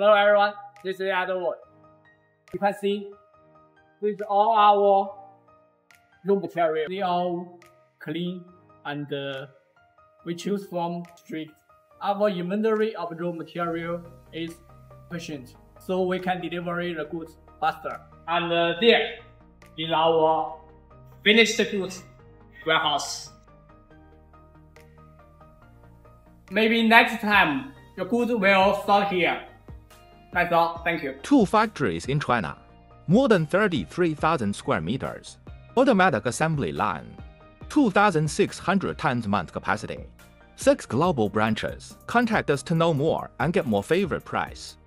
Hello everyone, this is Edward. You can see, this is all our room material. They all clean and we choose from street. Our inventory of raw material is efficient, so we can deliver the goods faster. And there is our finished goods warehouse. Maybe next time the goods will start here. That's all, thank you. Two factories in China, more than 33,000 square meters, automatic assembly line, 2,600 tons month capacity, 6 global branches. Contact us to know more and get more favorite price.